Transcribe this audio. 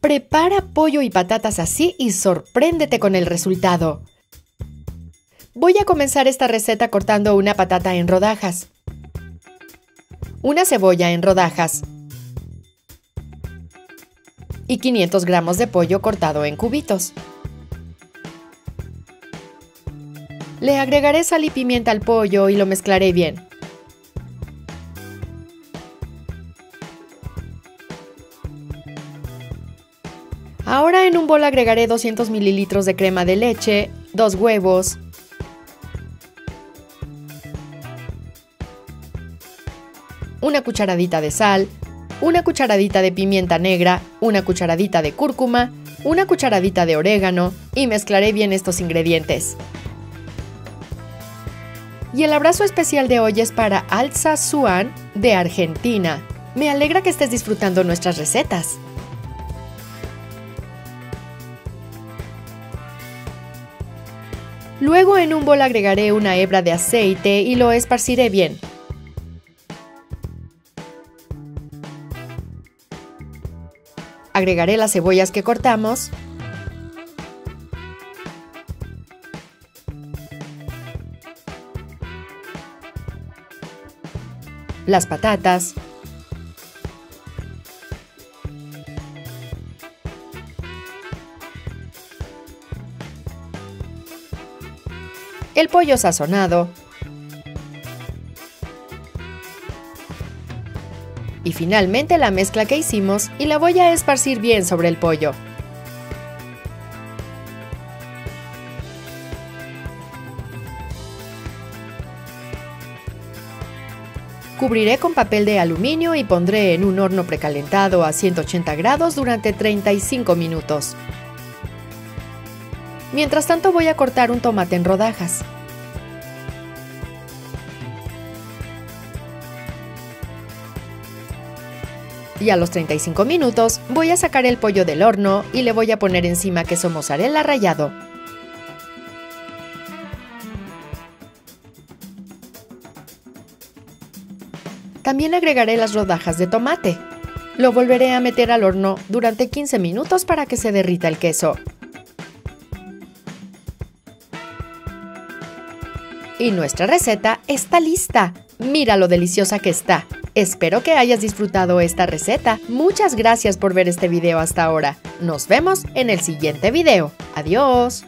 Prepara pollo y patatas así y sorpréndete con el resultado. Voy a comenzar esta receta cortando una patata en rodajas, una cebolla en rodajas y 500 gramos de pollo cortado en cubitos. Le agregaré sal y pimienta al pollo y lo mezclaré bien. Ahora en un bol agregaré 200 mililitros de crema de leche, 2 huevos, una cucharadita de sal, una cucharadita de pimienta negra, una cucharadita de cúrcuma, una cucharadita de orégano y mezclaré bien estos ingredientes. Y el abrazo especial de hoy es para Alza Suan de Argentina. Me alegra que estés disfrutando nuestras recetas. Luego en un bol agregaré una hebra de aceite y lo esparciré bien. Agregaré las cebollas que cortamos, las patatas, el pollo sazonado y finalmente la mezcla que hicimos, y la voy a esparcir bien sobre el pollo. Cubriré con papel de aluminio y pondré en un horno precalentado a 180 grados durante 35 minutos. Mientras tanto voy a cortar un tomate en rodajas. Y a los 35 minutos voy a sacar el pollo del horno y le voy a poner encima queso mozzarella rallado. También agregaré las rodajas de tomate. Lo volveré a meter al horno durante 15 minutos para que se derrita el queso. Y nuestra receta está lista. Mira lo deliciosa que está. Espero que hayas disfrutado esta receta. Muchas gracias por ver este video hasta ahora. Nos vemos en el siguiente video. Adiós.